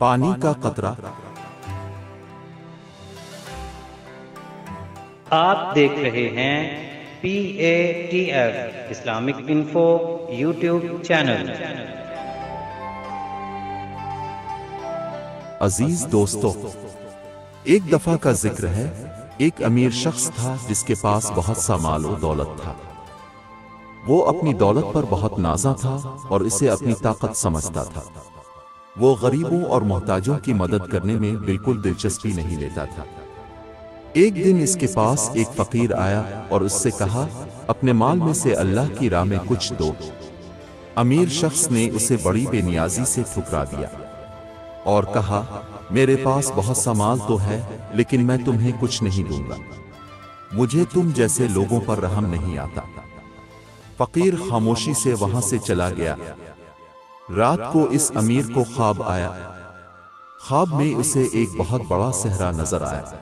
पानी का कतरा। आप देख रहे हैं PATF Islamic info YouTube channel. अजीज दोस्तों, एक दफा का जिक्र है, एक अमीर शख्स था जिसके पास बहुत सा माल और दौलत था। वो अपनी दौलत पर बहुत नाज़ा था और इसे अपनी ताकत समझता था। वो गरीबों और मोहताजों की मदद करने में बिल्कुल दिलचस्पी नहीं लेता था। एक दिन इसके पास एक फकीर आया और उससे कहा, अपने माल में से अल्लाह की राह में कुछ दो। अमीर शख्स ने उसे बड़ी बेनियाजी से ठुकरा दिया और कहा, मेरे पास बहुत सा माल तो है लेकिन मैं तुम्हें कुछ नहीं दूंगा, मुझे तुम जैसे लोगों पर रहम नहीं आता। फकीर खामोशी से वहां से चला गया। रात को इस अमीर को ख्वाब आया। ख्वाब में उसे एक बहुत बड़ा सहरा नजर आया।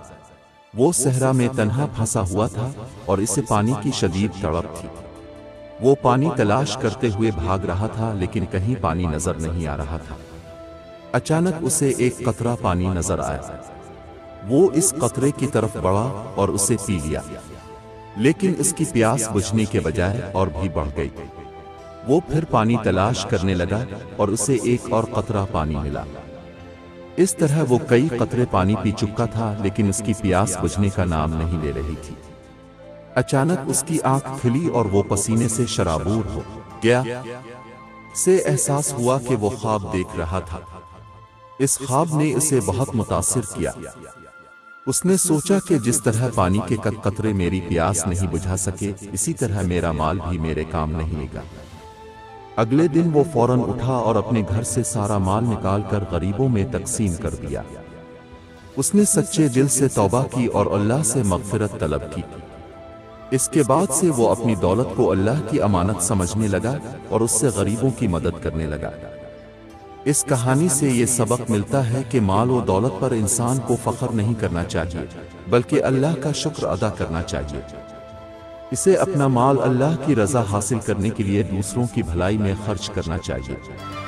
वो सहरा में तन्हा फंसा हुआ था और इसे पानी की शदीद तड़प थी। वो पानी तलाश करते हुए भाग रहा था लेकिन कहीं पानी नजर नहीं आ रहा था। अचानक उसे एक कतरा पानी नजर आया। वो इस कतरे की तरफ बढ़ा और उसे पी लिया, लेकिन इसकी प्यास बुझने के बजाय और भी बढ़ गई। वो फिर पानी तलाश करने लगा और उसे एक और कतरा पानी मिला। इस तरह वो कई कतरे पानी पी चुका था लेकिन उसकी प्यास बुझने का नाम नहीं ले रही थी। अचानक उसकी आंख खुली और वो पसीने से शराबूर हो गया। से एहसास हुआ कि वो ख्वाब देख रहा था। इस ख्वाब ने उसे बहुत मुतासिर किया। उसने सोचा कि जिस तरह पानी के कतरे मेरी प्यास नहीं बुझा सके, इसी तरह मेरा माल भी मेरे काम नहीं आएगा। अगले दिन वो फौरन उठा और अपने घर से सारा माल निकालकर गरीबों में तकसीम कर दिया। उसने सच्चे दिल से तौबा की और अल्लाह से मगफिरत तलब की। इसके बाद से वो अपनी दौलत को अल्लाह की अमानत समझने लगा और उससे गरीबों की मदद करने लगा। इस कहानी से ये सबक मिलता है कि माल और दौलत पर इंसान को फख्र नहीं करना चाहिए, बल्कि अल्लाह का शुक्र अदा करना चाहिए। इसे अपना माल अल्लाह की रज़ा हासिल करने के लिए दूसरों की भलाई में खर्च करना चाहिए।